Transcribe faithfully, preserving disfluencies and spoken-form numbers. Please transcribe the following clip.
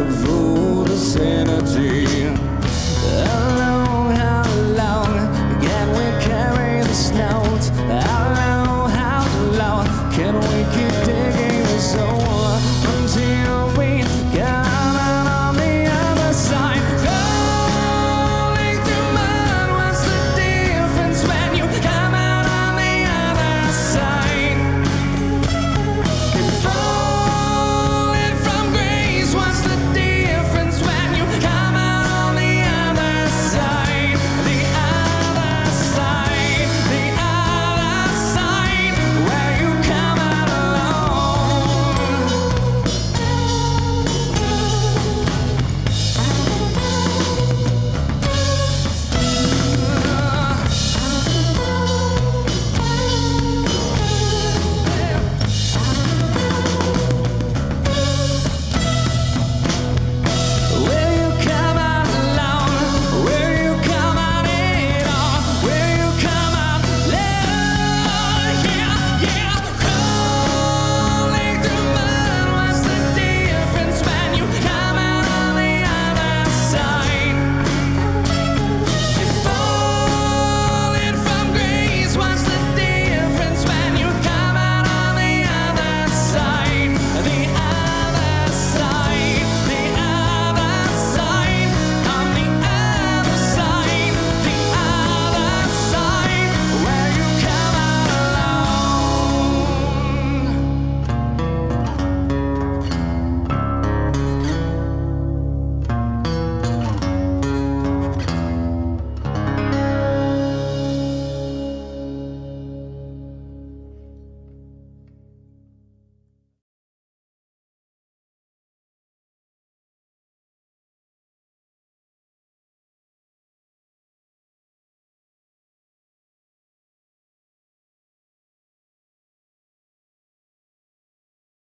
of all this energy.